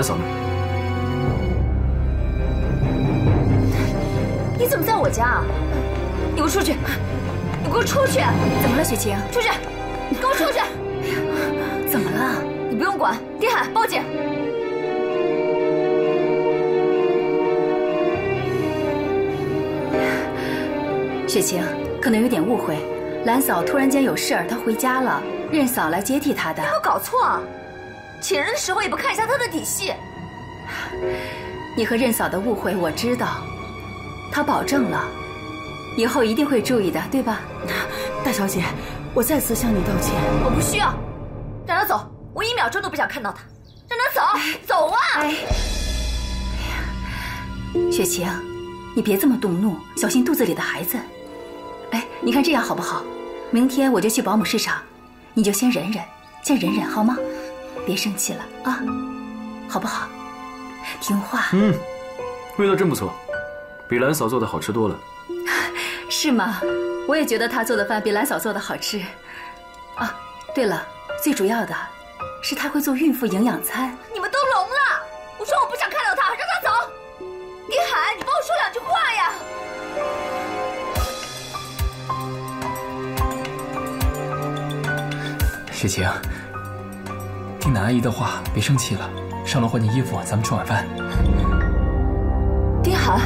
来扫墓。你怎么在我家啊？你给我出去！你给我出去！怎么了，雪晴？出去！你给我出去！怎么了？你不用管，丁海，报警！ 雪晴可能有点误会，兰嫂突然间有事儿，她回家了，任嫂来接替她的。有没有搞错啊？请人的时候也不看一下她的底细。你和任嫂的误会我知道，她保证了，以后一定会注意的，对吧？大小姐，我再次向你道歉。我不需要，让她走，我一秒钟都不想看到她，让她走，走啊！雪晴，你别这么动怒，小心肚子里的孩子。 哎，你看这样好不好？明天我就去保姆市场，你就先忍忍，好吗？别生气了啊，好不好？听话。嗯，味道真不错，比兰嫂做的好吃多了。是吗？我也觉得她做的饭比兰嫂做的好吃。啊，对了，最主要的是她会做孕妇营养餐。你们都聋了！我说我不想看到她，让她走。丁海，你帮我说两句话呀！ 雪晴，听南阿姨的话，别生气了。上楼换件衣服，咱们吃晚饭。丁涵，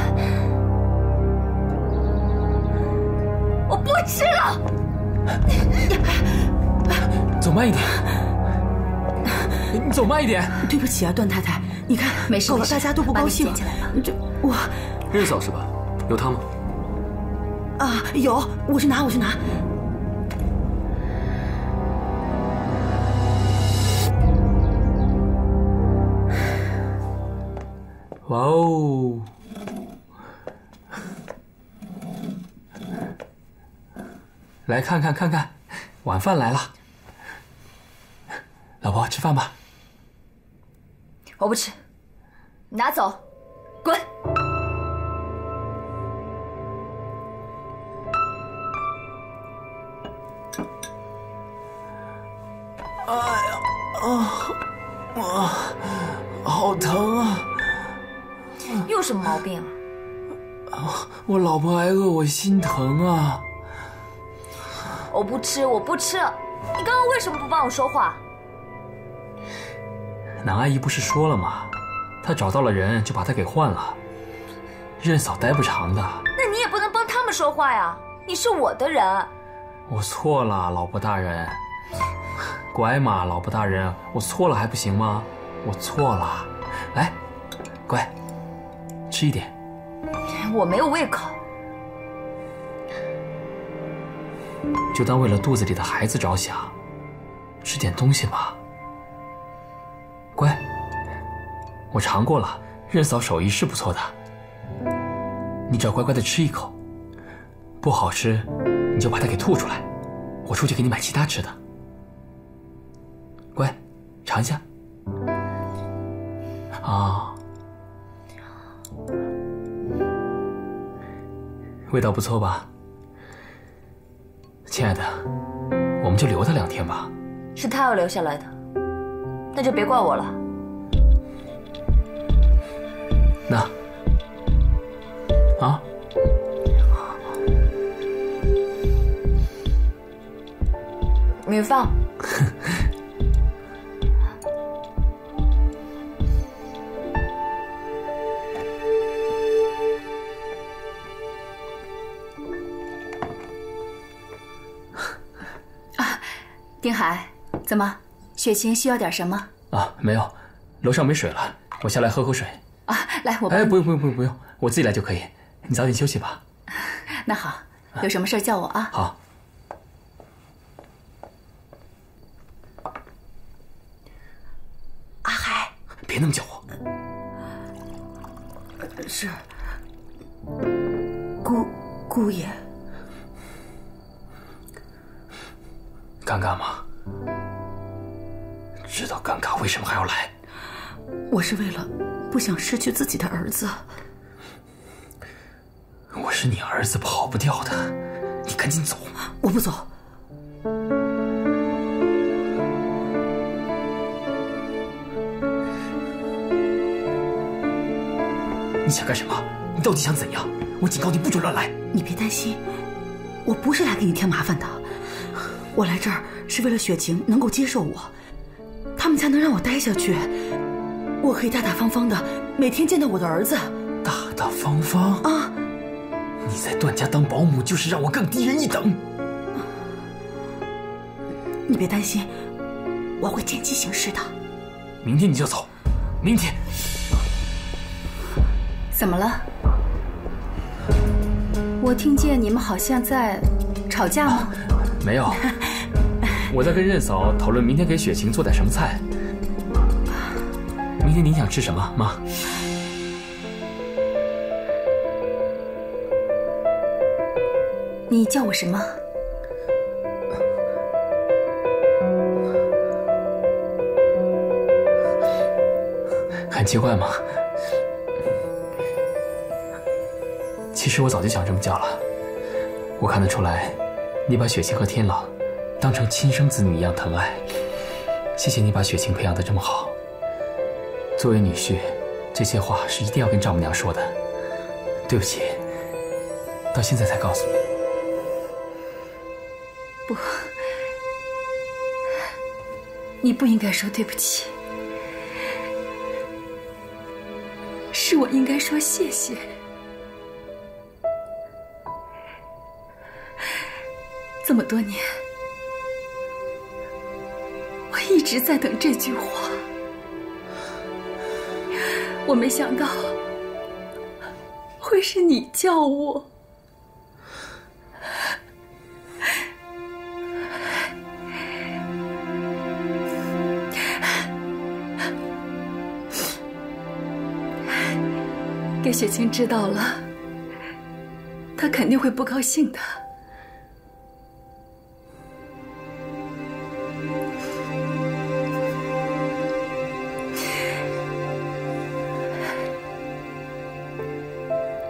我不吃了。走慢一点，你走慢一点。对不起啊，段太太，你看，没事，大家都不高兴。这我任嫂是吧？有汤吗？啊，有，我去拿，哇哦！来看看晚饭来了。老婆，吃饭吧。我不吃，你拿走，滚！哎呀，啊，好疼啊！ 又什么毛病啊？我老婆挨饿，我心疼啊！我不吃，你刚刚为什么不帮我说话？南阿姨不是说了吗？她找到了人，就把她给换了。任嫂待不长的。那你也不能帮他们说话呀！你是我的人。我错了，老婆大人。乖嘛，老婆大人，我错了还不行吗？我错了，来，乖。 吃一点，我没有胃口，就当为了肚子里的孩子着想，吃点东西吧。乖，我尝过了，任嫂手艺是不错的，你只要乖乖的吃一口，不好吃你就把它给吐出来，我出去给你买其他吃的。乖，尝一下。啊。 味道不错吧，亲爱的，我们就留他2天吧。是他要留下来的，那就别怪我了。那，啊，米饭。丁海，怎么？雪晴需要点什么啊？没有，楼上没水了，我下来喝口水啊。来，我哎，不用，我自己来就可以。你早点休息吧。那好，有什么事叫我啊。好。阿海，别那么叫我。是，姑爷。 尴尬吗？知道尴尬为什么还要来？我是为了不想失去自己的儿子。我是你儿子，跑不掉的。你赶紧走！我不走。你想干什么？你到底想怎样？我警告你，不准乱来！你别担心，我不是来给你添麻烦的。我来这儿是为了雪晴能够接受我，他们才能让我待下去。我可以大大方方的每天见到我的儿子。大大方方啊！你在段家当保姆，就是让我更低人一等。你别担心，我会见机行事的。明天你就走，明天。 怎么了？我听见你们好像在吵架吗？没有，我在跟任嫂讨论明天给雪晴做点什么菜。明天您想吃什么，妈？你叫我什么？很奇怪吗？ 其实我早就想这么叫了，我看得出来，你把雪晴和天朗当成亲生子女一样疼爱。谢谢你把雪晴培养得这么好。作为女婿，这些话是一定要跟丈母娘说的。对不起，到现在才告诉你。不，你不应该说对不起，是我应该说谢谢。 这么多年，我一直在等这句话。我没想到会是你叫我。给雪晴知道了，她肯定会不高兴的。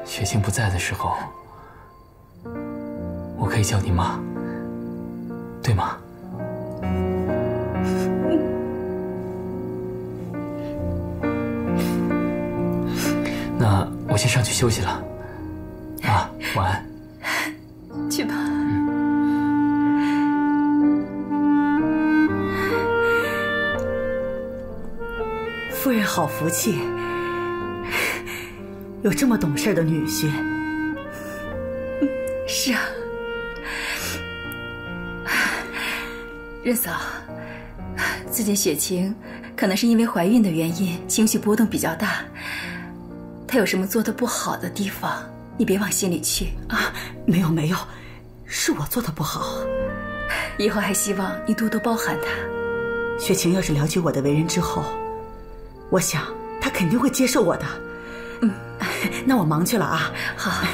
雪晴不在的时候，我可以叫你妈，对吗？那我先上去休息了，啊，晚安。去吧。夫人好福气。 有这么懂事的女婿，是啊，任嫂，最近雪晴可能是因为怀孕的原因，情绪波动比较大。她有什么做的不好的地方，你别往心里去啊。没有没有，是我做的不好。以后还希望你多多包涵她。雪晴要是了解我的为人之后，我想她肯定会接受我的。嗯。 那我忙去了啊，好。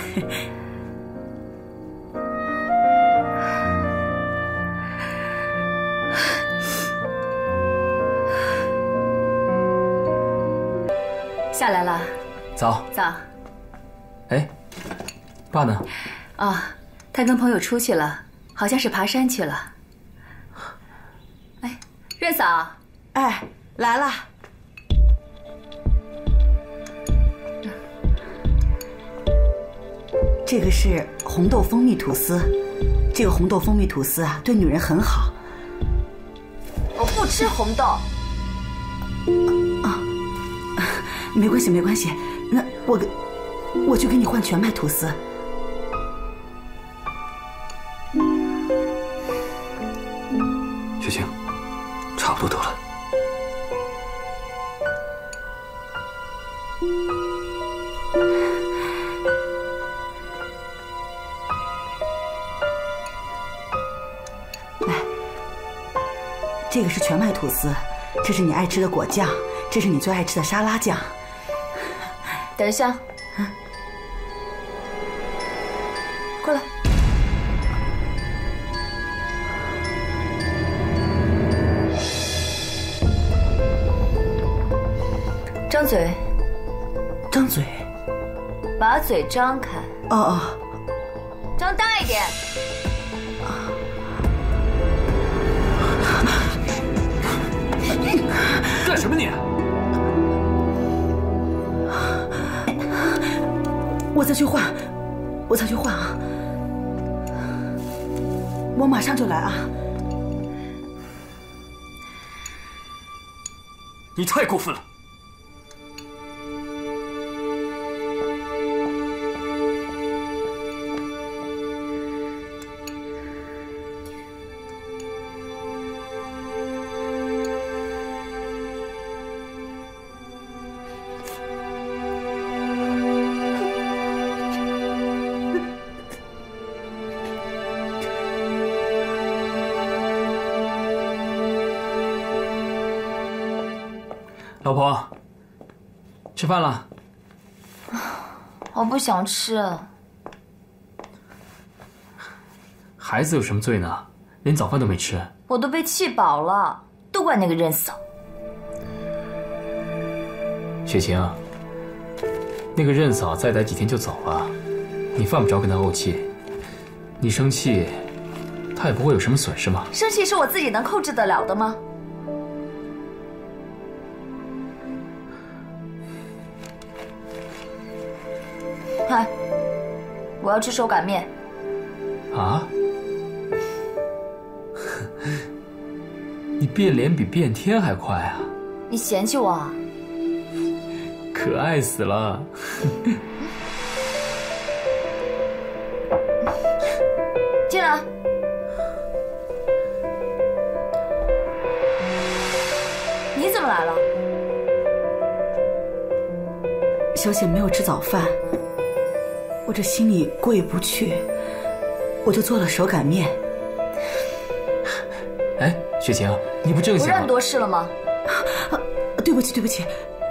下来了，早早。哎，爸呢？哦，他跟朋友出去了，好像是爬山去了。哎，任嫂，哎，来了。 这个是红豆蜂蜜吐司，这个红豆蜂蜜吐司啊，对女人很好。我不吃红豆。啊，没关系没关系，那我去给你换全麦吐司。雪晴，差不多得了。 这个是全麦吐司，这是你爱吃的果酱，这是你最爱吃的沙拉酱。等一下，过来。张嘴，张嘴，把嘴张开。哦哦，张大一点。 干什么你？我再去换啊！我马上就来啊！你太过分了！ 老婆，吃饭了？我不想吃。孩子有什么罪呢？连早饭都没吃。我都被气饱了，都怪那个任嫂。雪晴，那个任嫂再待几天就走了，你犯不着跟她怄气。你生气，她也不会有什么损失吗？生气是我自己能控制得了的吗？ 嗨，我要吃手擀面。啊！你变脸比变天还快啊！你嫌弃我啊？可爱死了！进来。你怎么来了？小姐没有吃早饭。 我这心里过意不去，我就做了手擀面。哎，雪晴，你不正经？我让你多事了吗？对不起，对不起，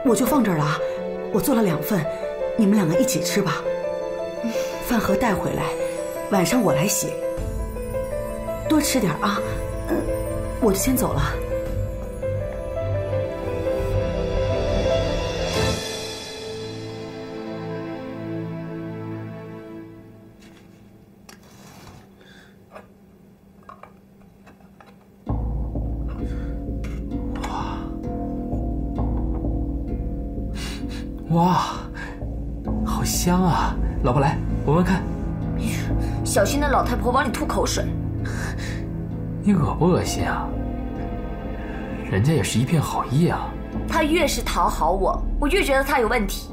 我就放这儿了啊。我做了2份，你们2个一起吃吧。饭盒带回来，晚上我来洗。多吃点啊。我就先走了。 哇，好香啊！老婆来，闻闻看。小心那老太婆往里吐口水。你恶不恶心啊？人家也是一片好意啊。她越是讨好我，我越觉得她有问题。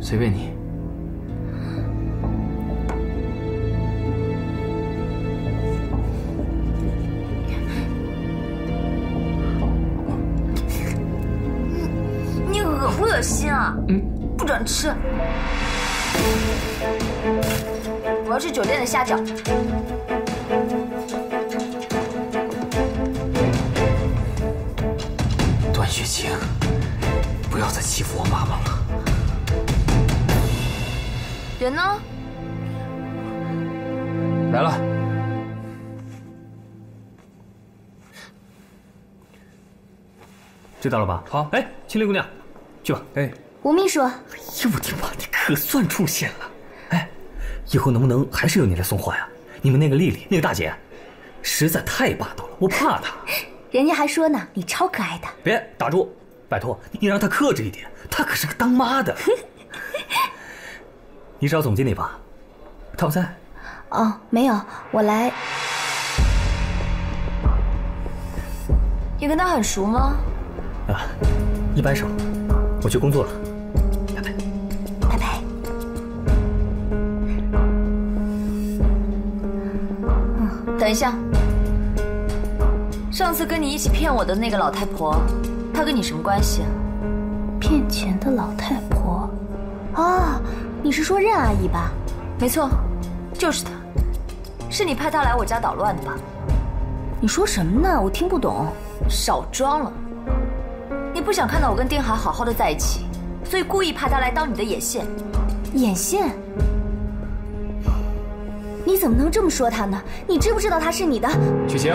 随便你。不准吃！我要吃酒店的虾饺。段雪晴，不要再欺负我妈妈了。人呢？来了。知道了吧？好，哎，青莲姑娘，去吧。哎。 吴秘书，哎呦我的妈，你可算出现了！哎，以后能不能还是由你来送货呀？你们那个丽丽，那个大姐，实在太霸道了，我怕她。人家还说呢，你超可爱的。别打住，拜托你让她克制一点，她可是个当妈的。你找总经理吧，他不在。哦，没有，我来。你跟他很熟吗？啊，一般熟。我去工作了。 等一下，上次跟你一起骗我的那个老太婆，她跟你什么关系啊？骗钱的老太婆？哦，你是说任阿姨吧？没错，就是她。是你派她来我家捣乱的吧？你说什么呢？我听不懂。少装了。你不想看到我跟丁涵好好的在一起，所以故意派她来当你的眼线。眼线？ 你怎么能这么说他呢？你知不知道他是你的？雪晴，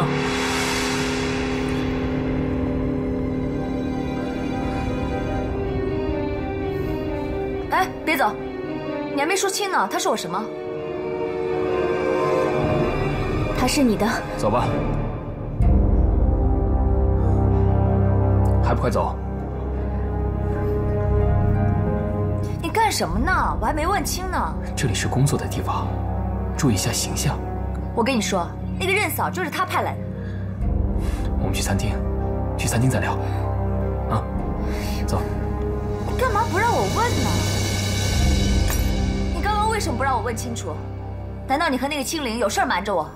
哎，别走，你还没说清呢，他是我什么？他是你的。走吧，还不快走！你干什么呢？我还没问清呢。这里是工作的地方，注意一下形象。我跟你说，那个任嫂就是他派来的。我们去餐厅，再聊。啊，走。你干嘛不让我问呢？你刚刚为什么不让我问清楚？难道你和那个青灵有事瞒着我？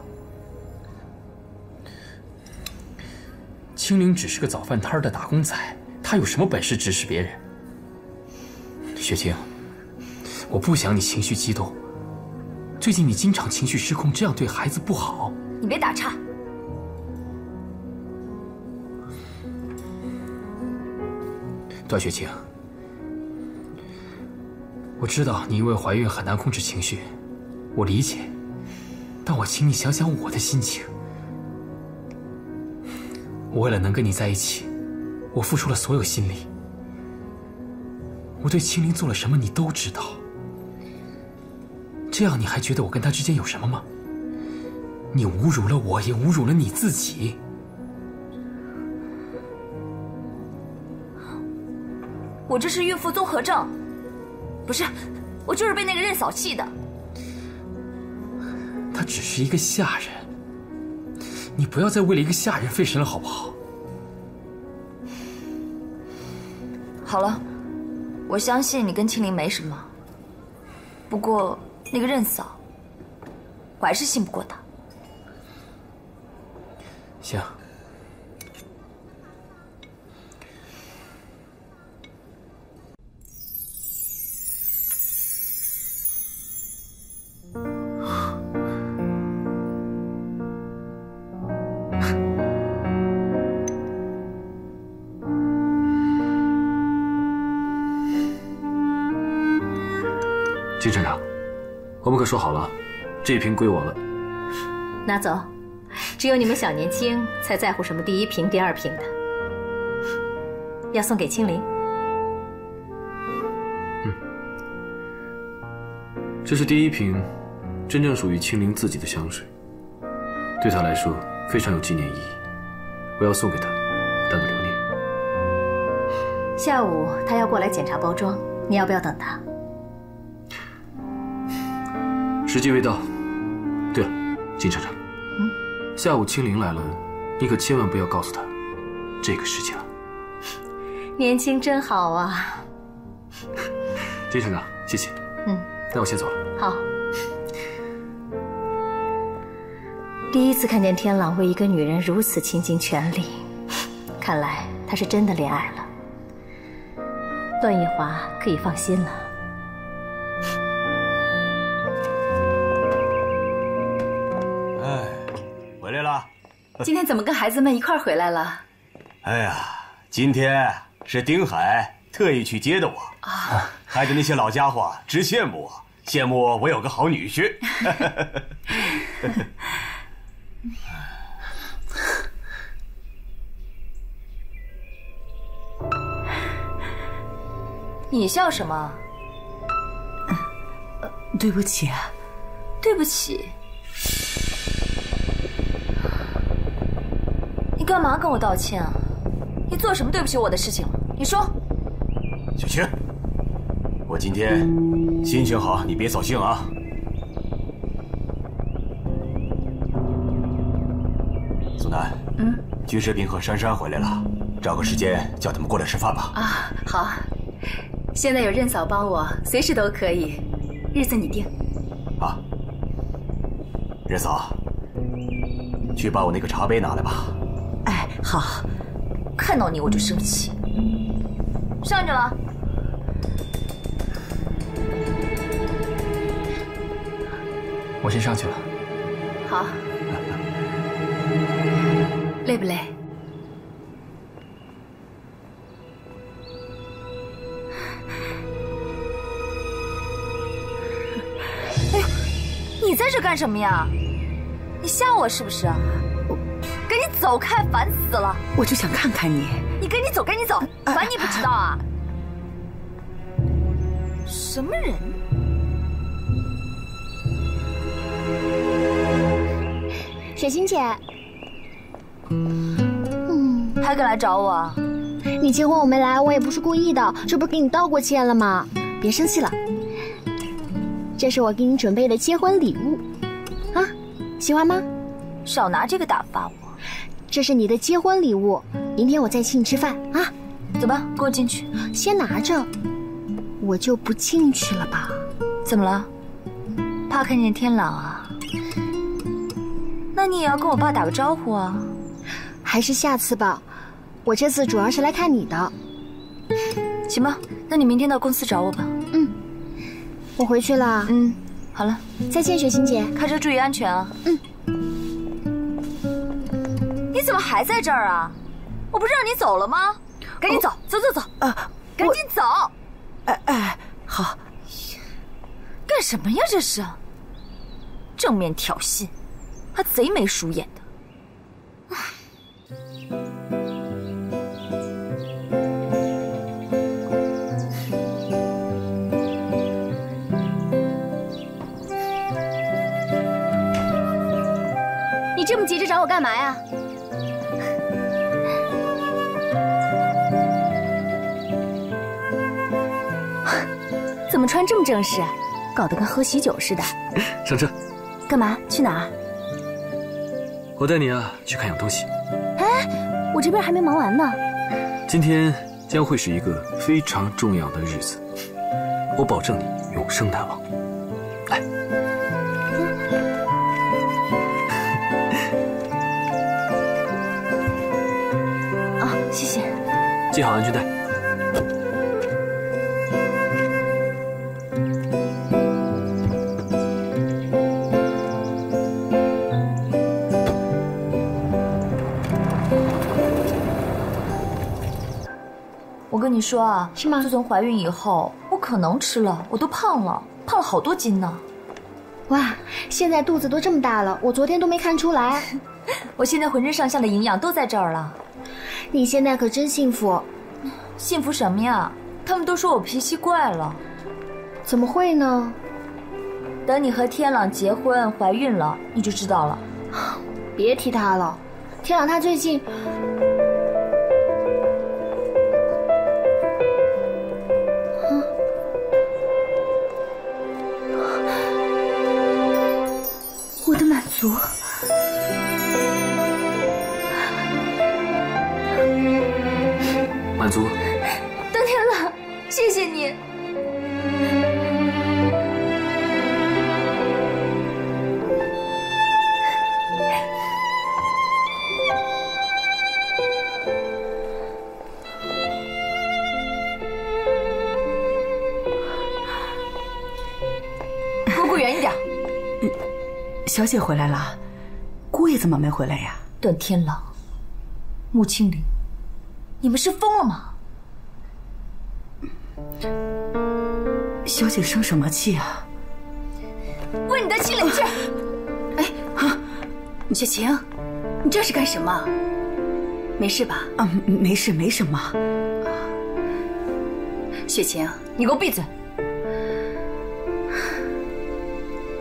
青灵只是个早饭摊的打工仔，她有什么本事指使别人？雪清，我不想你情绪激动。最近你经常情绪失控，这样对孩子不好。你别打岔。段雪清，我知道你因为怀孕很难控制情绪，我理解，但我请你想想我的心情。 我为了能跟你在一起，我付出了所有心力。我对青灵做了什么，你都知道。这样你还觉得我跟他之间有什么吗？你侮辱了我，也侮辱了你自己。我这是孕妇综合症，不是，我就是被那个任嫂气的。她只是一个下人。 你不要再为了一个下人费神了，好不好？好了，我相信你跟青灵没什么。不过那个任嫂，我还是信不过她。行，金厂长，我们可说好了，这一瓶归我了。拿走，只有你们小年轻才在乎什么第一瓶、第二瓶的，要送给青灵。嗯，这是第一瓶，真正属于青灵自己的香水，对她来说非常有纪念意义，我要送给她，当个留念。下午她要过来检查包装，你要不要等她？ 时机未到。对了，金厂长，下午青灵来了，你可千万不要告诉她这个事情啊。年轻真好啊！金厂长，谢谢。嗯，那我先走了。好。第一次看见天朗为一个女人如此倾尽全力，看来他是真的恋爱了。段奕华可以放心了。 今天怎么跟孩子们一块儿回来了？哎呀，今天是丁海特意去接的我啊，害得那些老家伙直羡慕我，有个好女婿。你笑什么？对不起啊，对不起。 干嘛跟我道歉啊？你做什么对不起我的事情了？你说。小青，我今天心情好，你别扫兴啊。苏南，军士兵和珊珊回来了，找个时间叫他们过来吃饭吧。啊，好。现在有任嫂帮我，随时都可以，日子你定。啊，任嫂，去把我那个茶杯拿来吧。 哎，好，看到你我就生气。上去了。我先上去了。好。累不累？哎呦，你在这干什么呀？你吓我是不是啊？ 赶紧走开，烦死了！我就想看看你。你赶紧走，赶紧走！烦你不知道啊？什么人？雪清姐，还敢来找我？你结婚我没来，我也不是故意的，这不是给你道过歉了吗？别生气了。这是我给你准备的结婚礼物，啊，喜欢吗？少拿这个打发我。这是你的结婚礼物，明天我再请你吃饭啊。走吧，跟我进去。先拿着，我就不进去了吧？怎么了？怕看见天朗啊？那你也要跟我爸打个招呼啊。还是下次吧，我这次主要是来看你的。 行吧，那你明天到公司找我吧。嗯，我回去了。嗯，好了，再见，雪晴姐，开车注意安全啊。嗯。你怎么还在这儿啊？我不是让你走了吗？赶紧走，走！啊，赶紧走！哎，好。干什么呀？这是。正面挑衅，还贼眉鼠眼的。唉。 这么急着找我干嘛呀？怎么穿这么正式，搞得跟喝喜酒似的。上车。干嘛？去哪儿？我带你啊，去看样东西。哎，我这边还没忙完呢。今天将会是一个非常重要的日子，我保证你永生难忘。来。 谢谢，系好安全带。我跟你说啊，是吗？自从怀孕以后，我可能吃了，我都胖了，胖了好多斤呢。哇，现在肚子都这么大了，我昨天都没看出来。我现在浑身上下的营养都在这儿了。 你现在可真幸福，幸福什么呀？他们都说我脾气怪了，怎么会呢？等你和天朗结婚怀孕了，你就知道了。别提他了，天朗他最近……我的满足。 满足，登天了，谢谢你。姑姑远一点。小姐回来了，姑爷怎么没回来呀？段天朗，穆青林。 你们是疯了吗？小姐生什么气啊？问你的气领去。哎啊，雪晴，你这是干什么？没事吧？啊，没事，没什么。雪晴，你给我闭嘴！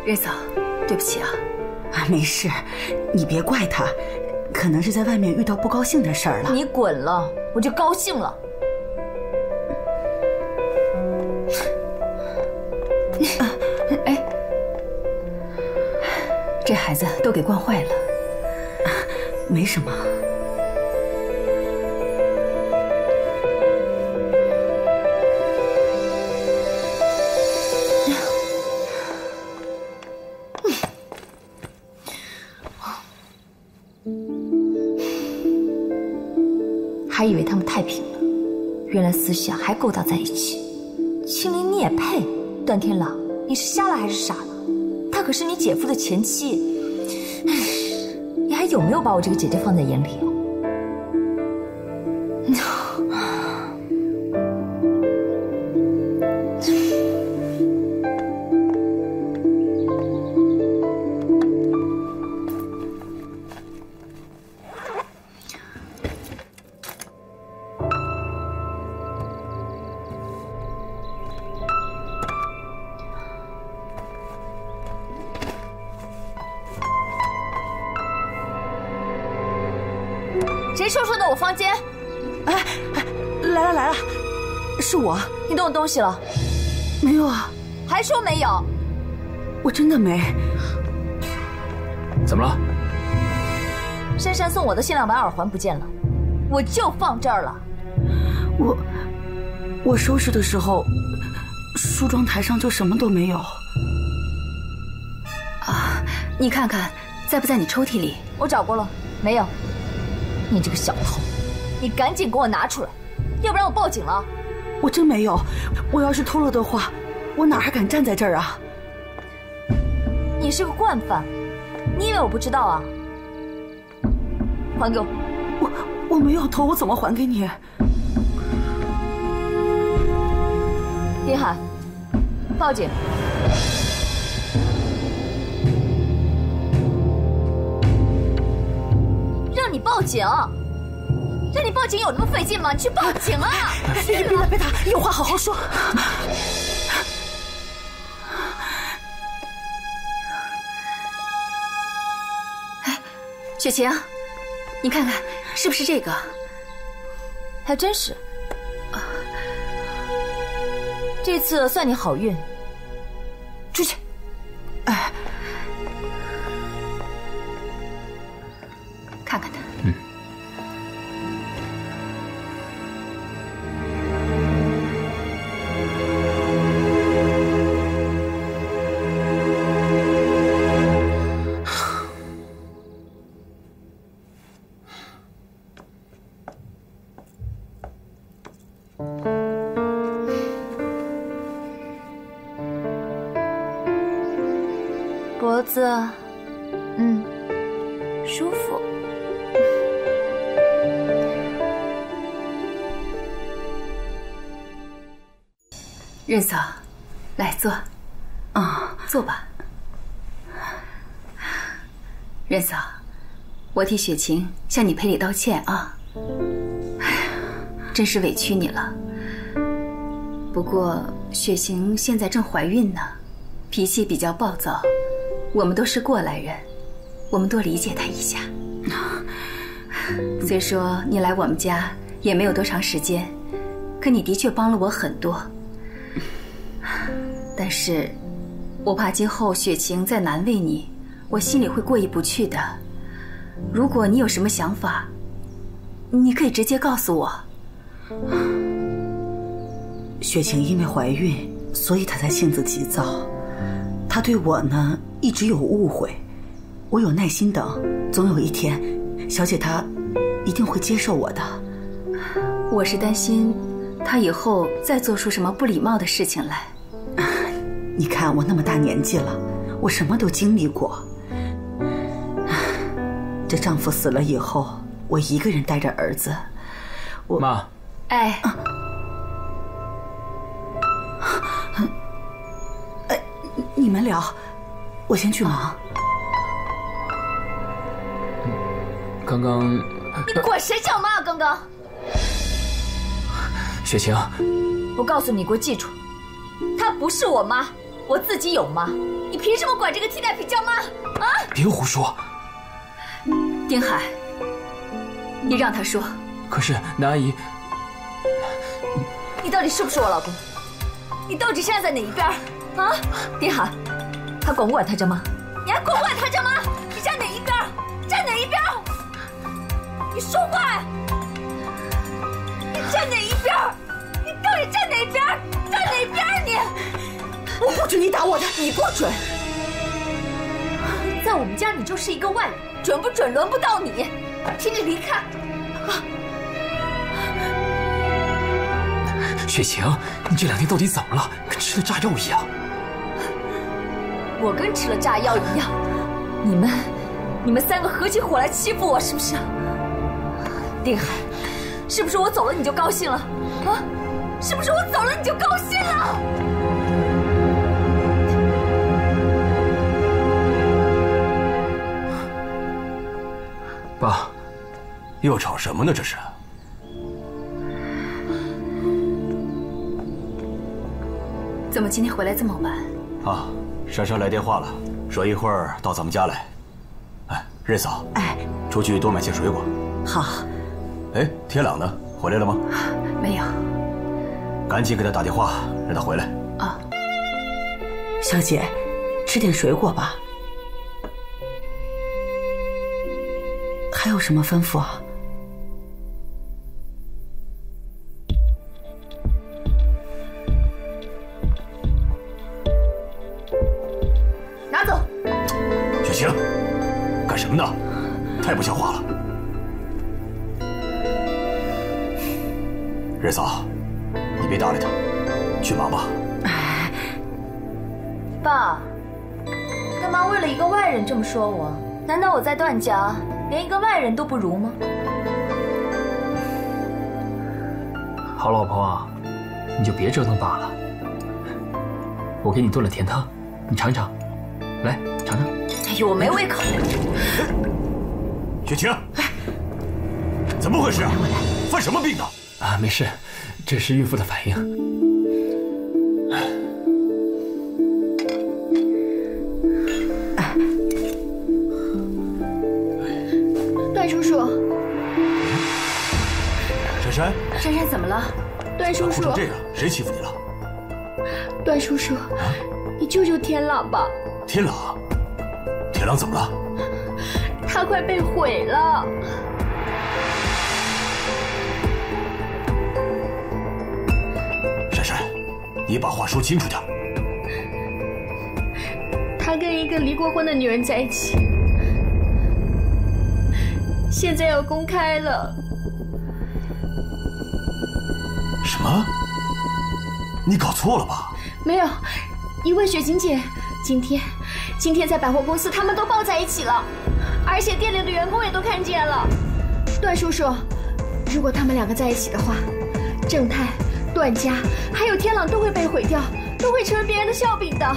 月嫂，对不起啊。啊，没事，你别怪他。 可能是在外面遇到不高兴的事儿了。你滚了，我就高兴了。哎，这孩子都给惯坏了，没什么。还以为他们太平了，原来思想还勾搭在一起。青林，你也配？段天朗，你是瞎了还是傻了？她可是你姐夫的前妻，你还有没有把我这个姐姐放在眼里啊？谁收拾的我房间？哎，来了，是我。你动我东西了？没有啊，还说没有？我真的没。怎么了？珊珊送我的限量版耳环不见了，我就放这儿了。我收拾的时候，梳妆台上就什么都没有。啊，你看看在不在你抽屉里？我找过了，没有。你这个小偷，你赶紧给我拿出来，要不然我报警了。 我真没有，我要是偷了的话，我哪还敢站在这儿啊？你是个惯犯，你以为我不知道啊？还给我！我没有偷，我怎么还给你？丁海，报警！让你报警！ 让你报警有那么费劲吗？你去报警啊！别打，有话好好说。哎，雪晴，你看看是不是这个？还真是。这次算你好运。出去。哎，看看他。 脖子，舒服。润嫂，来坐。坐吧。润嫂，我替雪晴向你赔礼道歉啊。哎呀，真是委屈你了。不过雪晴现在正怀孕呢，脾气比较暴躁。 我们都是过来人，我们多理解他一下。虽说你来我们家也没有多长时间，可你的确帮了我很多。但是，我怕今后雪晴再难为你，我心里会过意不去的。如果你有什么想法，你可以直接告诉我。雪晴因为怀孕，所以她才性子急躁。 他对我呢一直有误会，我有耐心等，总有一天，小姐她一定会接受我的。我是担心她以后再做出什么不礼貌的事情来。你看我那么大年纪了，我什么都经历过。这丈夫死了以后，我一个人带着儿子，我妈，哎。你们聊，我先去忙。刚刚，你管谁叫妈？刚刚，雪晴，我告诉你，给我记住，她不是我妈，我自己有妈。你凭什么管这个替代品叫妈啊？别胡说，丁海，你让他说。可是南阿姨，你到底是不是我老公？你到底站在哪一边？ 啊，丁海，他管不管他叫妈？你还管不管他叫妈？你站哪一边？站哪一边？你说话！你站哪一边？你到底站哪一边？站哪一边？你！我不准你打我的，你不准！在我们家你就是一个外人，准不准轮不到你，请你离开！啊！雪晴，你这两天到底怎么了？跟吃了炸药一样。 我跟吃了炸药一样，你们三个合起伙来欺负我是不是？丁海，是不是我走了你就高兴了啊？是不是我走了你就高兴了？ 爸，又吵什么呢？这是。 怎么今天回来这么晚？啊，珊珊来电话了，说一会儿到咱们家来。哎，任嫂，哎，出去多买些水果。好。哎，天朗呢？回来了吗？没有。赶紧给他打电话，让他回来。啊。小姐，吃点水果吧。还有什么吩咐啊？ 什么呢？太不像话了！瑞嫂，你别搭理他，去忙吧。爸，干嘛为了一个外人这么说我？难道我在段家连一个外人都不如吗？好老婆啊，你就别折腾爸了。我给你炖了甜汤，你尝一尝，来尝尝。 我没胃口。雪晴，怎么回事啊？犯什么病呢？啊，没事，这是孕妇的反应。段叔叔，珊珊，珊珊怎么了？段叔叔，这样，谁欺负你了？段叔叔，你救救天朗吧。天朗。 铁狼怎么了？他快被毁了。珊珊，你把话说清楚点。他跟一个离过婚的女人在一起，现在要公开了。什么？你搞错了吧？没有，一位雪晴姐今天在百货公司，他们都抱在一起了，而且店里的员工也都看见了。段叔叔，如果他们两个在一起的话，正太、段家还有天朗都会被毁掉，都会成为别人的笑柄的。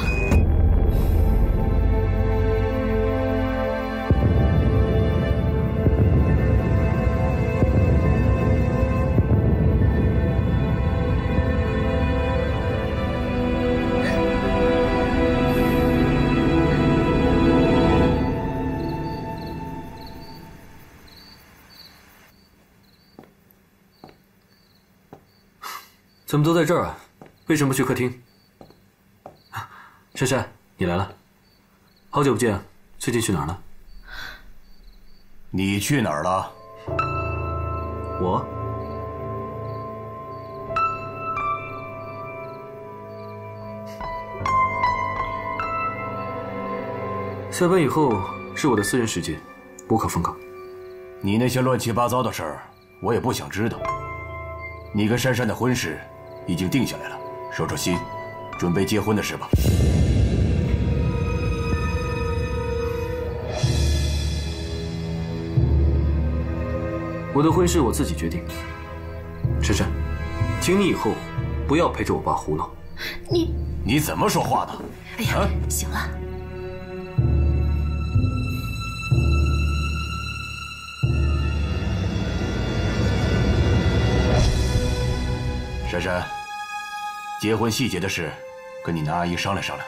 咱们都在这儿啊，为什么不去客厅？啊，珊珊，你来了，好久不见，最近去哪儿了？你去哪儿了？我？下班以后是我的私人时间，无可奉告。你那些乱七八糟的事儿，我也不想知道。你跟珊珊的婚事。 已经定下来了，收收心，准备结婚的事吧。我的婚事我自己决定。珊珊，请你以后不要陪着我爸胡闹。你怎么说话呢？哎呀，行了。珊珊。 结婚细节的事，跟你的阿姨商量商量。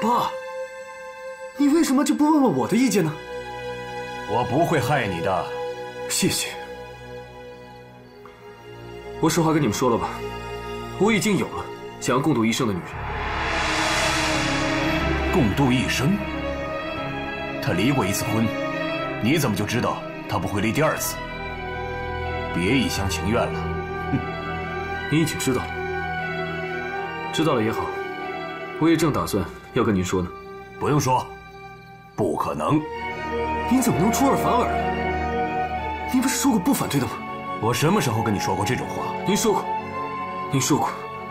爸，你为什么就不问问我的意见呢？我不会害你的，谢谢。我实话跟你们说了吧，我已经有了想要共度一生的女人。共度一生？她离过一次婚，你怎么就知道她不会离第二次？别一厢情愿了。哼，你已经知道了。 知道了也好，我也正打算要跟您说呢。不用说，不可能。您怎么能出尔反尔呢？您不是说过不反对的吗？我什么时候跟你说过这种话？您说过，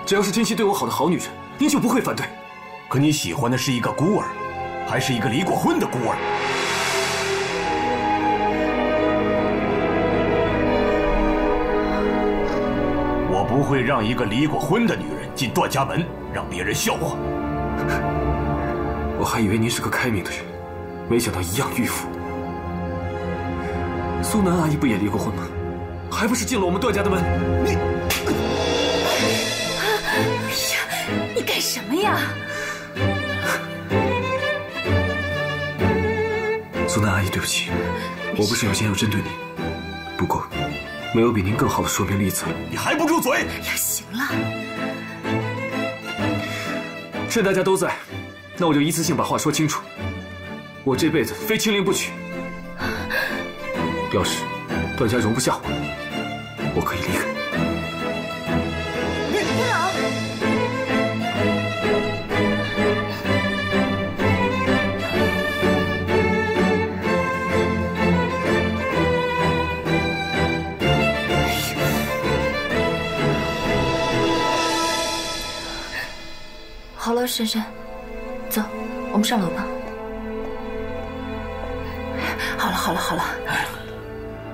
只要是真心对我好的好女人，您就不会反对。可你喜欢的是一个孤儿，还是一个离过婚的孤儿？ 不会让一个离过婚的女人进段家门，让别人笑话。我还以为您是个开明的人，没想到一样迂腐。苏南阿姨不也离过婚吗？还不是进了我们段家的门？你，哎呀，你干什么呀？苏南阿姨，对不起，我不是有心要针对你，不过。 没有比您更好的说明例子，你还不住嘴！哎呀，行了，趁大家都在，那我就一次性把话说清楚，我这辈子非清零不娶。要是段家容不下我，我可以离开。 好了，珊珊，走，我们上楼吧。好了，好了，好了，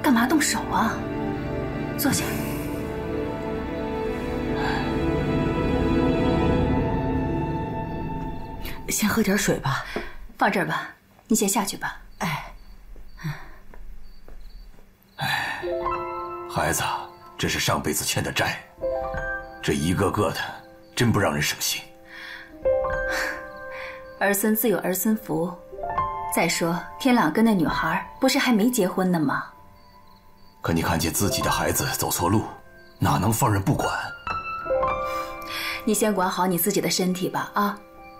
干嘛动手啊？坐下。先喝点水吧，放这儿吧，你先下去吧。哎，哎，孩子，这是上辈子欠的债，这一个个的，真不让人省心。 儿孙自有儿孙福。再说天朗跟那女孩不是还没结婚呢吗？可你看见自己的孩子走错路，哪能放任不管？你先管好你自己的身体吧，啊！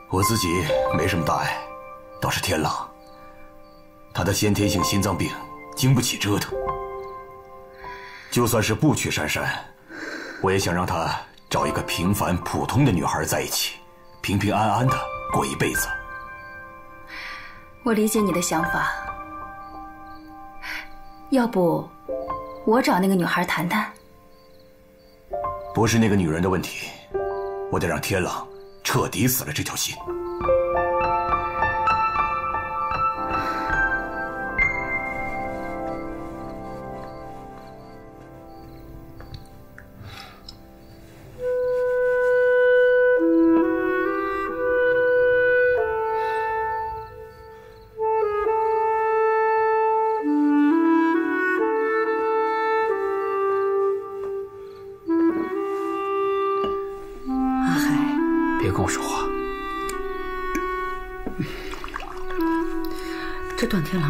我自己没什么大碍，倒是天朗，他的先天性心脏病经不起折腾。就算是不娶珊珊，我也想让他找一个平凡普通的女孩在一起，平平安安的。 过一辈子，我理解你的想法。要不，我找那个女孩谈谈。不是那个女人的问题，我得让天朗彻底死了这条心。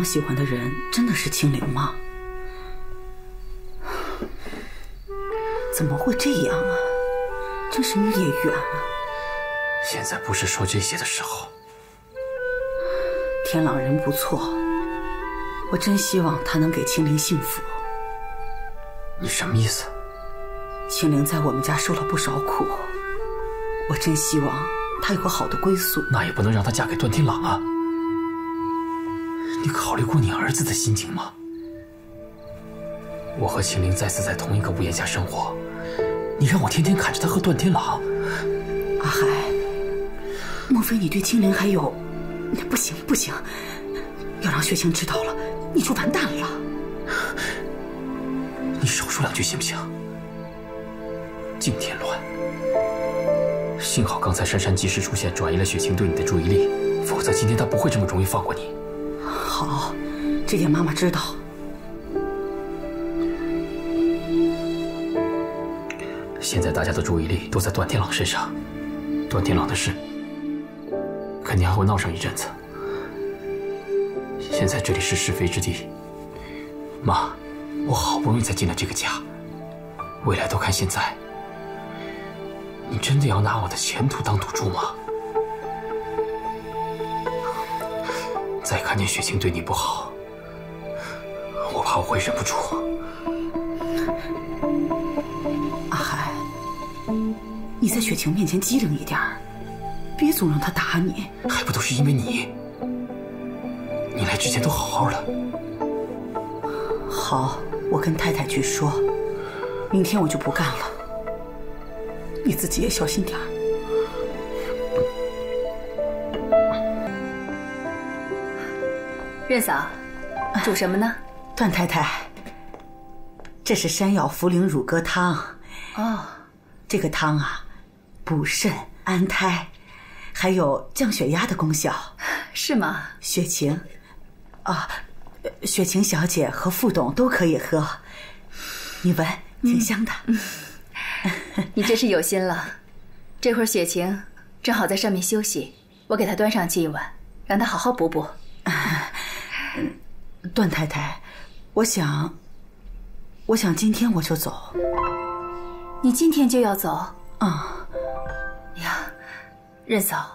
喜欢的人真的是清零吗？怎么会这样啊？真是孽缘啊！现在不是说这些的时候。天朗人不错，我真希望他能给清零幸福。你什么意思？清零在我们家受了不少苦，我真希望她有个好的归宿。那也不能让她嫁给段天朗啊！ 你考虑过你儿子的心情吗？我和秦玲再次在同一个屋檐下生活，你让我天天看着他和段天朗，阿海，莫非你对秦玲还有……不行不行，要让雪清知道了，你就完蛋了。你少说两句行不行？净添乱。幸好刚才珊珊及时出现，转移了雪清对你的注意力，否则今天她不会这么容易放过你。 好，这点妈妈知道。现在大家的注意力都在段天朗身上，段天朗的事肯定还会闹上一阵子。现在这里是是非之地。妈，我好不容易才进了这个家，未来都看现在。你真的要拿我的前途当赌注吗？ 再看见雪清对你不好，我怕我会忍不住。阿海，你在雪清面前机灵一点，别总让她打你。还不都是因为你？你来之前都好好的。好，我跟太太去说，明天我就不干了。你自己也小心点儿。 任嫂，煮什么呢？段太太，这是山药茯苓乳鸽汤。哦，这个汤啊，补肾安胎，还有降血压的功效。是吗？雪晴，啊，雪晴小姐和副董都可以喝。你闻，挺香的。你真是有心了。这会儿雪晴正好在上面休息，我给她端上去一碗，让她好好补补。 段太太，我想今天我就走。你今天就要走？啊、嗯、呀，任嫂，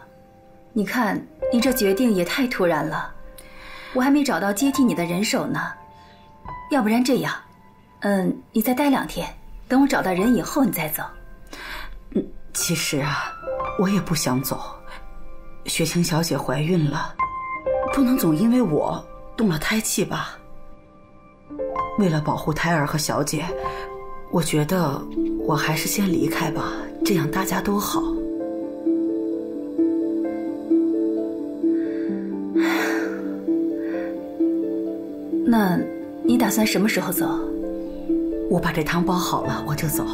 你看，你这决定也太突然了，我还没找到接替你的人手呢。要不然这样，你再待2天，等我找到人以后你再走。其实啊，我也不想走。雪清小姐怀孕了，不能总因为我动了胎气吧？为了保护胎儿和小姐，我觉得我还是先离开吧，这样大家都好。 那你打算什么时候走？我把这汤煲好了，我就走。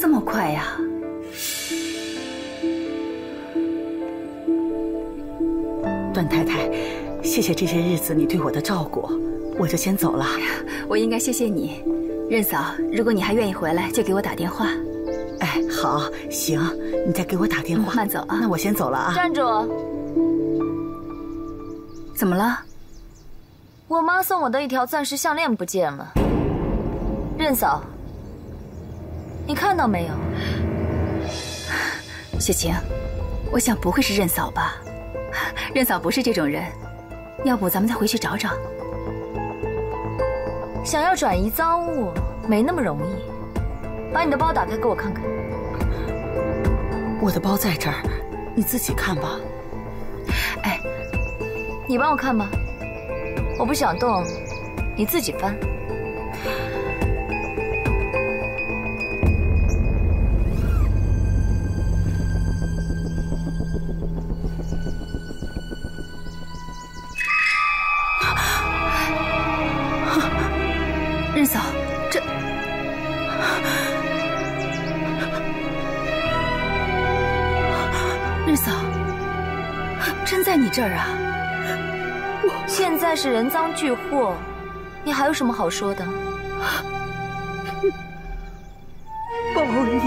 这么快呀？段太太，谢谢这些日子你对我的照顾，我就先走了。我应该谢谢你，任嫂。如果你还愿意回来，就给我打电话。哎，好，行，你再给我打电话。慢走啊。那我先走了啊。站住！怎么了？ 我妈送我的一条钻石项链不见了，任嫂，你看到没有？雪晴，我想不会是任嫂吧？任嫂不是这种人，要不咱们再回去找找。想要转移赃物没那么容易，把你的包打开给我看看。我的包在这儿，你自己看吧。哎，你帮我看吧。 我不想动，你自己翻。任嫂，这……任嫂，真在你这儿啊！ 现在是人赃俱获，你还有什么好说的？报应，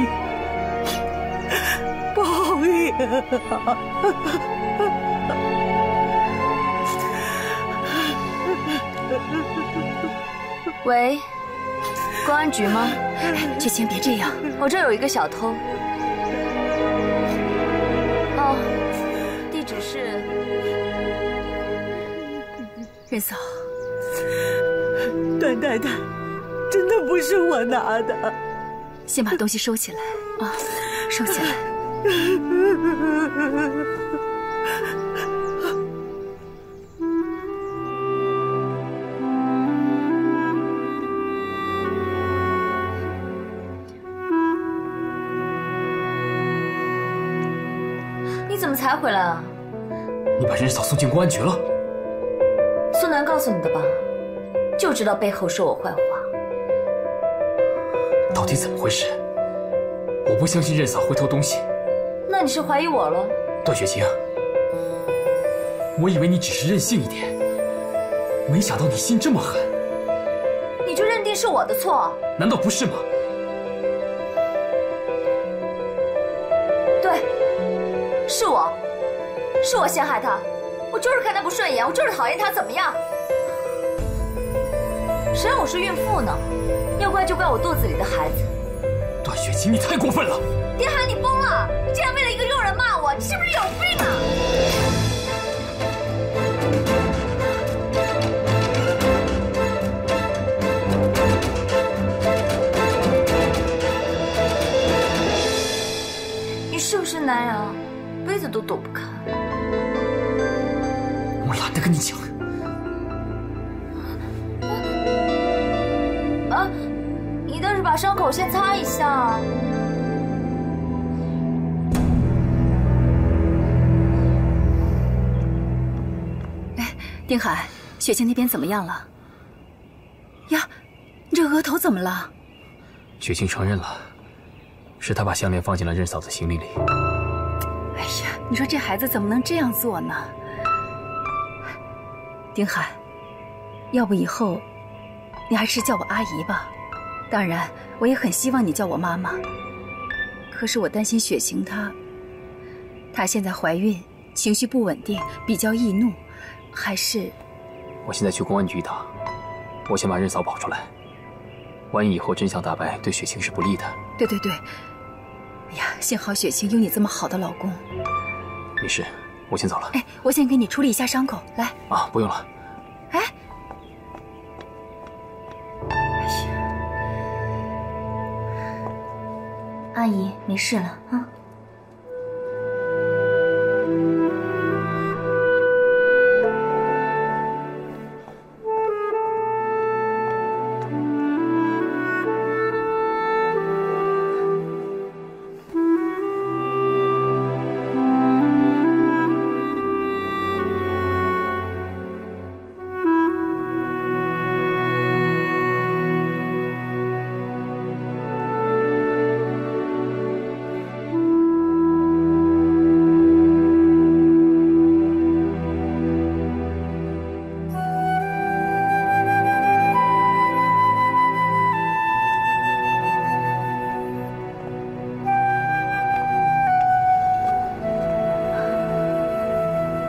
报应啊！喂，公安局吗？雪清，别这样，我这有一个小偷。哦，地址是。 任嫂，段太太，真的不是我拿的，先把东西收起来啊，收起来。你怎么才回来啊？你把任嫂送进公安局了？ 苏南告诉你的吧，就知道背后说我坏话。到底怎么回事？我不相信任嫂会偷东西。那你是怀疑我了？段雪清，我以为你只是任性一点，没想到你心这么狠。你就认定是我的错？难道不是吗？对，是我陷害他。 我就是看他不顺眼，我就是讨厌他，怎么样？谁让我是孕妇呢？要怪就怪我肚子里的孩子。段雪清，你太过分了！丁涵，你疯了！你竟然为了一个佣人骂我，你是不是有病啊？你是不是男人啊？杯子都躲不开。 我懒得跟你讲。啊，你倒是把伤口先擦一下。哎，丁海，雪清那边怎么样了？呀，你这额头怎么了？雪清承认了，是她把项链放进了任嫂子行李里。哎呀，你说这孩子怎么能这样做呢？ 丁海，要不以后你还是叫我阿姨吧。当然，我也很希望你叫我妈妈。可是我担心雪晴她现在怀孕，情绪不稳定，比较易怒，还是……我现在去公安局一趟，我先把任嫂保出来。万一以后真相大白，对雪晴是不利的。对对对。哎呀，幸好雪晴有你这么好的老公。没事，我先走了。哎，我先给你处理一下伤口，来。啊，不用了。哎。 阿姨没事了啊。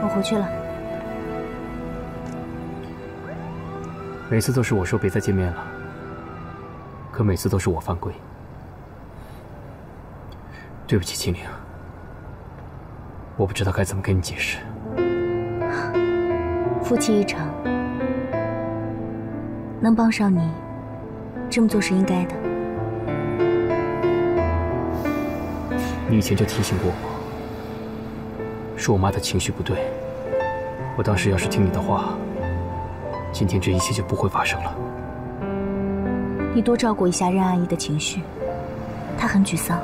嗯， 回去了。每次都是我说别再见面了，可每次都是我犯规。对不起，秦岭，我不知道该怎么跟你解释。夫妻一场，能帮上你，这么做是应该的。你以前就提醒过我，说我妈的情绪不对。 我当时要是听你的话，今天这一切就不会发生了。你多照顾一下任阿姨的情绪，她很沮丧。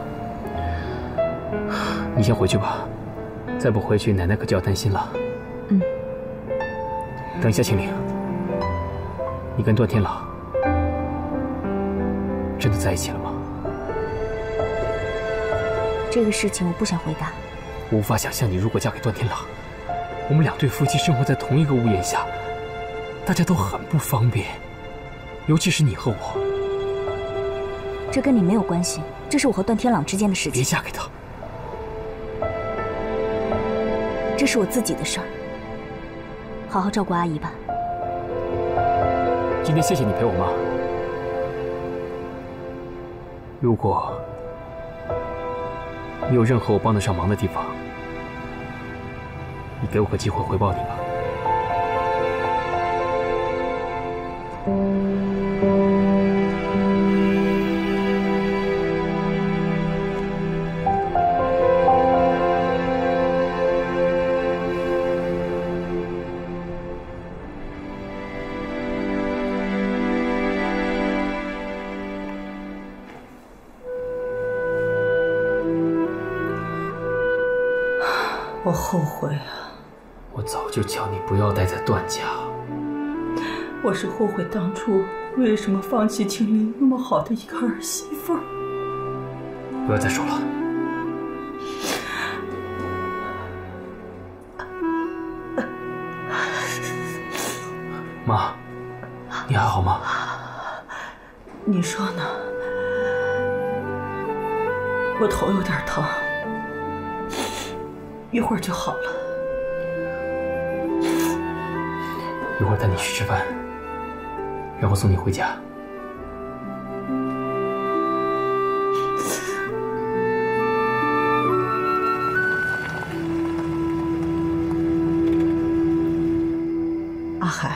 你先回去吧，再不回去奶奶可就要担心了。嗯。等一下，秦岭，你跟段天朗真的在一起了吗？这个事情我不想回答。我无法想象你如果嫁给段天朗。 我们两对夫妻生活在同一个屋檐下，大家都很不方便，尤其是你和我。这跟你没有关系，这是我和段天朗之间的事情。别嫁给他，这是我自己的事儿。好好照顾阿姨吧。今天谢谢你陪我妈。如果你有任何我帮得上忙的地方。 你给我个机会回报你吧。我后悔啊。 我早就叫你不要待在段家。我是后悔当初为什么放弃秦林那么好的一个儿媳妇。不要再说了。妈，你还好吗？你说呢？我头有点疼，一会儿就好了。 一会儿带你去吃饭，然后送你回家。阿海，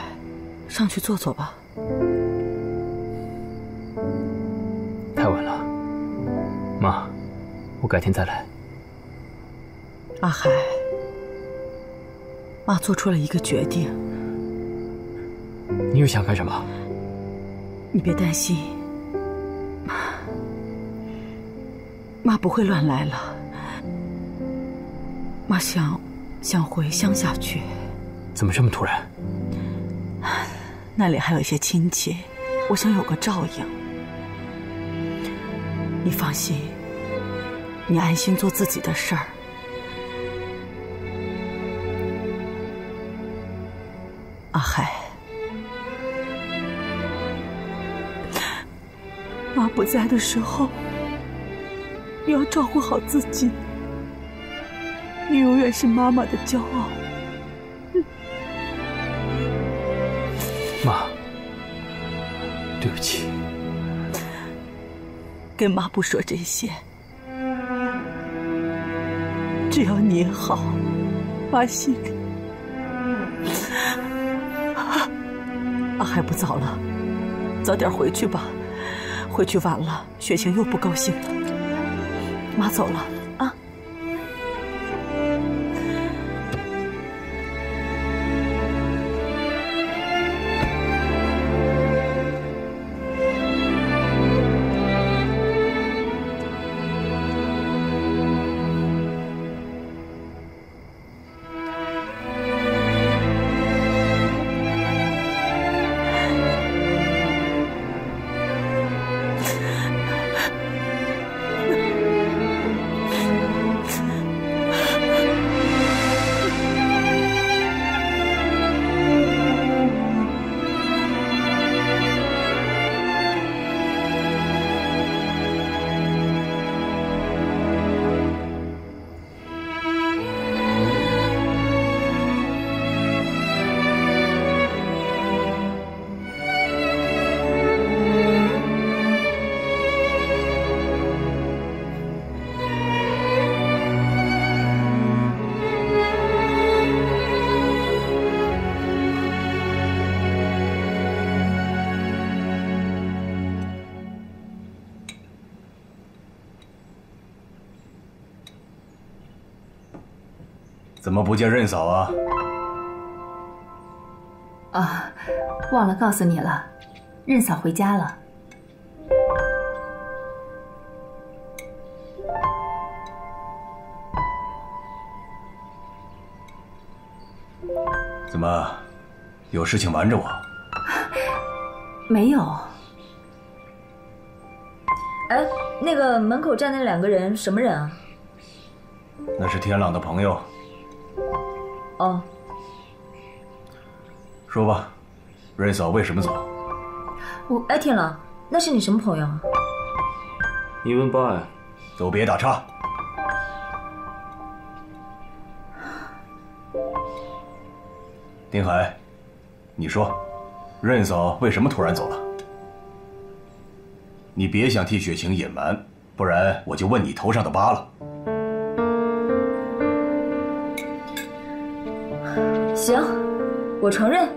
上去坐坐吧。太晚了，妈，我改天再来。阿海，妈做出了一个决定。 你又想干什么？你别担心，妈不会乱来了。妈想回乡下去。怎么这么突然？那里还有一些亲戚，我想有个照应。你放心，你安心做自己的事儿。 妈不在的时候，你要照顾好自己。你永远是妈妈的骄傲。妈，对不起。跟妈不说这些，只要你好，发现。啊，还不早了，早点回去吧，回去晚了，雪晴又不高兴了。妈走了啊。怎么不见任嫂啊？啊，忘了告诉你了，任嫂回家了。怎么，有事情瞒着我？没有。哎，那个门口站那两个人什么人啊？那是天朗的朋友。 哦，说吧，瑞嫂为什么走？哎，天朗，那是你什么朋友啊？你问爸呀，都别打岔。丁海，你说，瑞嫂为什么突然走了？你别想替雪晴隐瞒，不然我就问你头上的疤了。 行，我承认，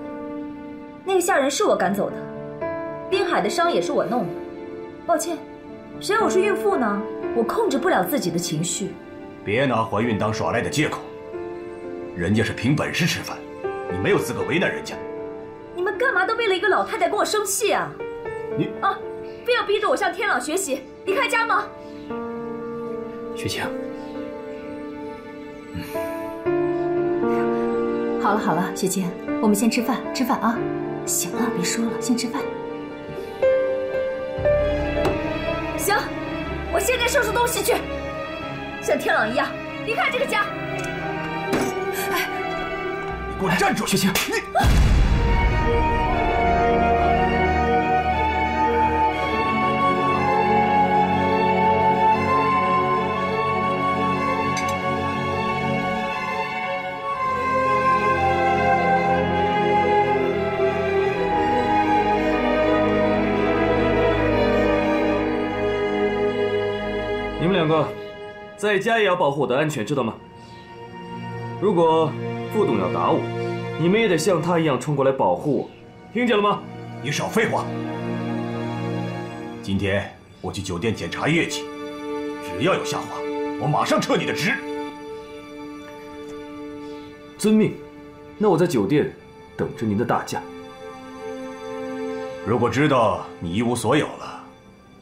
那个下人是我赶走的，滨海的伤也是我弄的，抱歉，谁让我是孕妇呢？我控制不了自己的情绪。别拿怀孕当耍赖的借口，人家是凭本事吃饭，你没有资格为难人家。你们干嘛都为了一个老太太跟我生气啊？你啊，非要逼着我向天朗学习，离开家吗？雪晴。好了好了，雪晴，我们先吃饭，吃饭啊！行了，别说了，先吃饭。行，我现在收拾东西去，像天朗一样离开这个家。哎，你给我站住！雪晴，你。在家也要保护我的安全，知道吗？如果副董要打我，你们也得像他一样冲过来保护我，听见了吗？你少废话！今天我去酒店检查业绩，只要有下滑，我马上撤你的职。遵命。那我在酒店等着您的大驾。如果知道你一无所有了，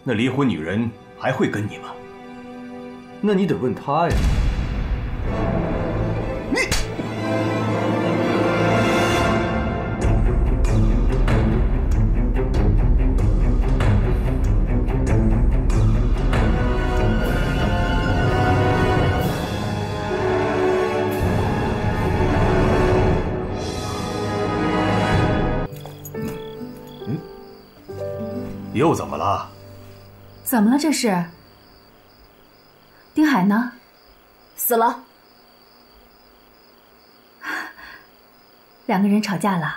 那离婚女人还会跟你吗？ 那你得问他呀。你，又怎么了？怎么了？这是？ 丁海呢？死了。两个人吵架了，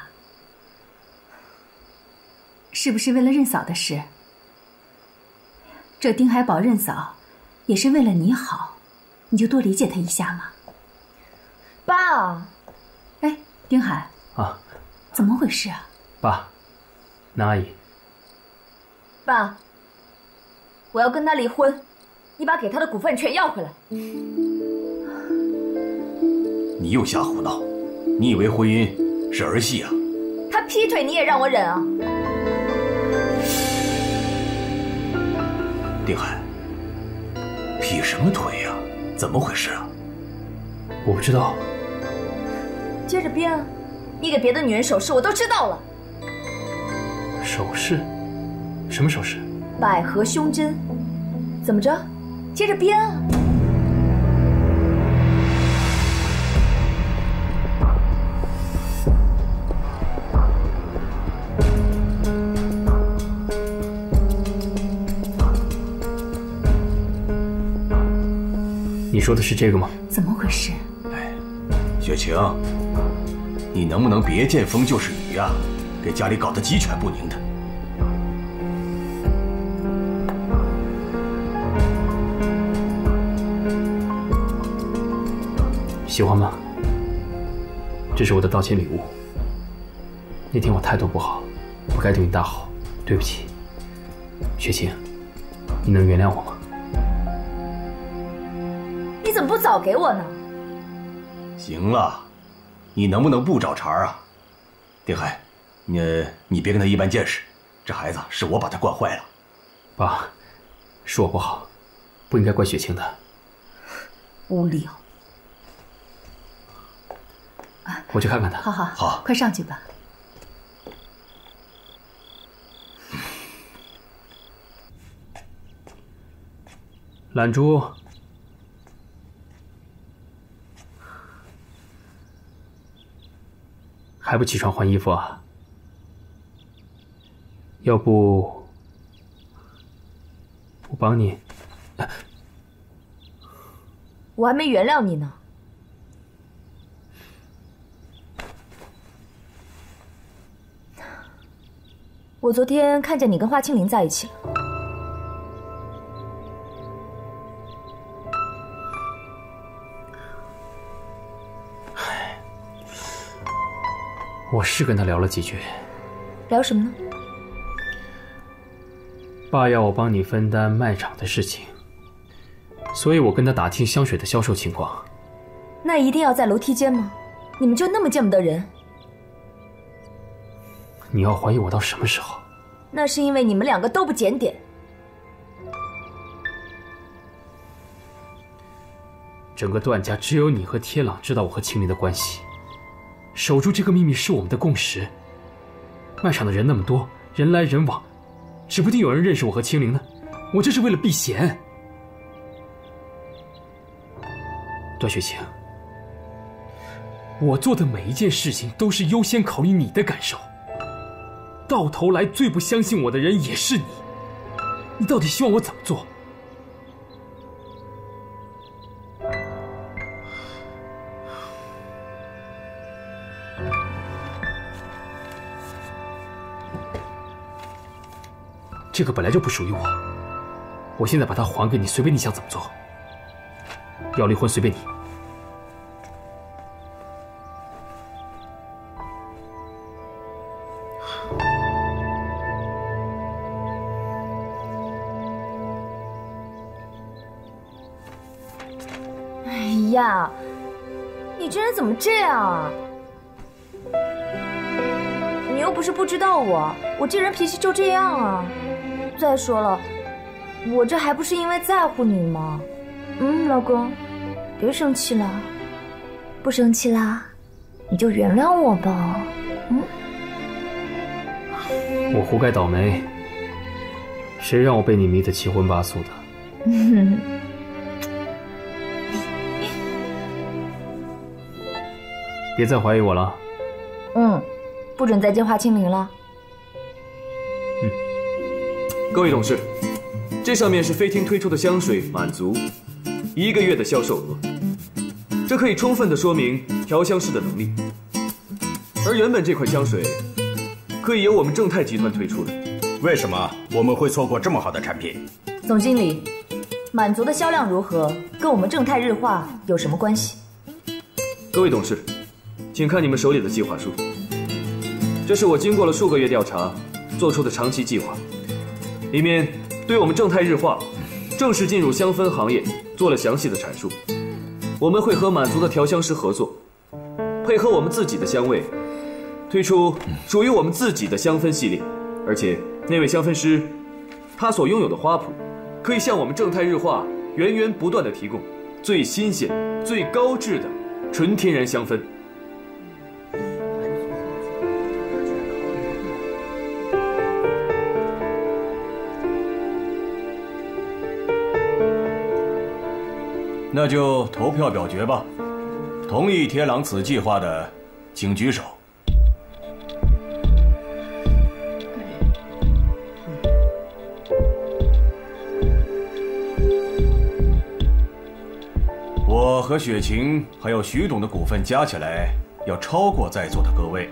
是不是为了任嫂的事？这丁海保任嫂，也是为了你好，你就多理解他一下嘛。爸，哎，丁海啊，怎么回事啊？爸，南阿姨。爸，我要跟他离婚，你把给他的股份全要回来。你又瞎胡闹！你以为婚姻是儿戏啊？他劈腿你也让我忍啊？丁海，劈什么腿呀？怎么回事啊？我不知道。 接着编啊！你给别的女人首饰，我都知道了。首饰？什么首饰？百合胸针。怎么着？接着编啊！你说的是这个吗？怎么回事？哎，雪晴。 你能不能别见风就是雨呀？给家里搞得鸡犬不宁的。喜欢吗？这是我的道歉礼物。那天我态度不好，不该对你大吼，对不起。雪晴，你能原谅我吗？你怎么不早给我呢？行了。 你能不能不找茬啊，丁海？你别跟他一般见识，这孩子是我把他惯坏了。爸，是我不好，不应该怪雪晴的。无聊。我去看看他。好好好，快上去吧。懒猪。 还不起床换衣服啊？要不我帮你？我还没原谅你呢。我昨天看见你跟花青林在一起了。唉。 我是跟他聊了几句，聊什么呢？爸要我帮你分担卖场的事情，所以我跟他打听香水的销售情况。那一定要在楼梯间吗？你们就那么见不得人？你要怀疑我到什么时候？那是因为你们两个都不检点。整个段家只有你和天朗知道我和青林的关系。 守住这个秘密是我们的共识。卖场的人那么多，人来人往，指不定有人认识我和青灵呢。我这是为了避嫌。段雪晴，我做的每一件事情都是优先考虑你的感受。到头来，最不相信我的人也是你。你到底希望我怎么做？这个本来就不属于我，我现在把它还给你，随便你想怎么做。要离婚随便你。哎呀，你这人怎么这样啊？你又不是不知道我，我这人脾气就这样啊。 再说了，我这还不是因为在乎你吗？嗯，老公，别生气了，不生气啦，你就原谅我吧。嗯，我活该倒霉，谁让我被你迷得七荤八素的？别再怀疑我了。嗯，不准再接花青灵了。 各位董事，这上面是飞天推出的香水满足1个月的销售额，这可以充分的说明调香师的能力。而原本这款香水可以由我们正泰集团推出的，为什么我们会错过这么好的产品？总经理，满足的销量如何，跟我们正泰日化有什么关系？各位董事，请看你们手里的计划书。这是我经过了数个月调查做出的长期计划，里面对我们正泰日化正式进入香氛行业做了详细的阐述。我们会和满族的调香师合作，配合我们自己的香味，推出属于我们自己的香氛系列。而且那位香氛师，他所拥有的花圃，可以向我们正泰日化源源不断的提供最新鲜、最高质的 纯天然香氛。那就投票表决吧。同意铁朗此计划的，请举手。我和雪晴还有徐董的股份加起来要超过在座的各位。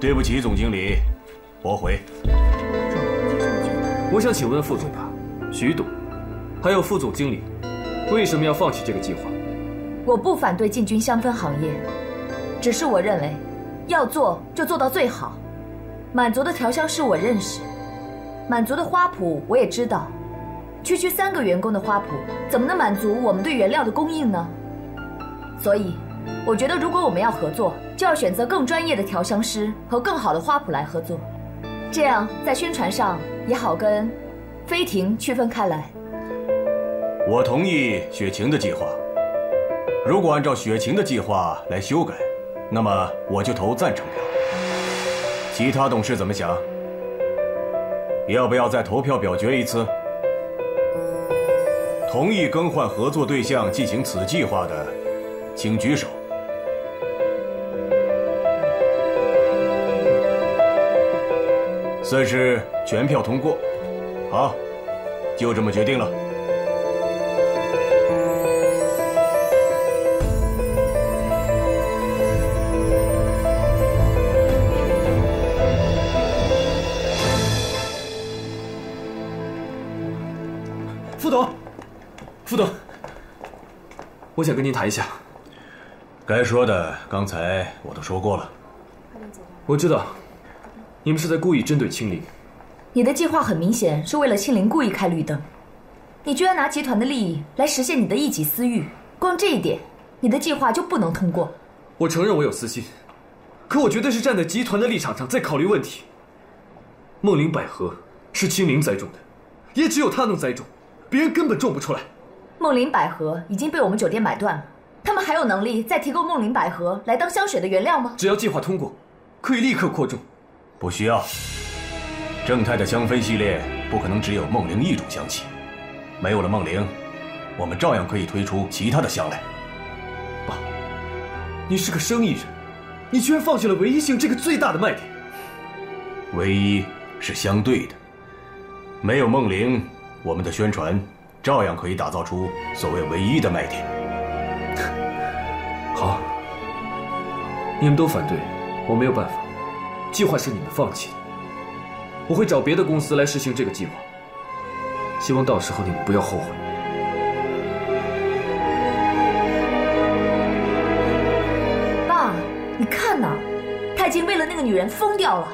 对不起，总经理，驳回。我想请问副总吧，徐董，还有副总经理，为什么要放弃这个计划？我不反对进军香氛行业，只是我认为，要做就做到最好。满族的调香师我认识，满族的花圃我也知道。 区3个员工的花圃，怎么能满足我们对原料的供应呢？所以，我觉得如果我们要合作，就要选择更专业的调香师和更好的花圃来合作，这样在宣传上也好跟飞婷区分开来。我同意雪晴的计划。如果按照雪晴的计划来修改，那么我就投赞成票。其他董事怎么想？要不要再投票表决一次？ 同意更换合作对象进行此计划的，请举手。算是全票通过，好，就这么决定了。副董。 副董，我想跟您谈一下。该说的刚才我都说过了。我知道，你们是在故意针对青林。你的计划很明显是为了青林故意开绿灯，你居然拿集团的利益来实现你的一己私欲，光这一点，你的计划就不能通过。我承认我有私心，可我绝对是站在集团的立场上在考虑问题。梦灵百合是青林栽种的，也只有他能栽种，别人根本种不出来。 梦灵百合已经被我们酒店买断了，他们还有能力再提供梦灵百合来当香水的原料吗？只要计划通过，可以立刻扩种。不需要。正泰的香氛系列不可能只有梦灵一种香气，没有了梦灵，我们照样可以推出其他的香来。爸，你是个生意人，你居然放弃了唯一性这个最大的卖点。唯一是相对的，没有梦灵，我们的宣传 照样可以打造出所谓唯一的卖点。好，你们都反对，我没有办法。计划是你们放弃的，我会找别的公司来实行这个计划。希望到时候你们不要后悔。爸，你看呐，他已经为了那个女人疯掉了。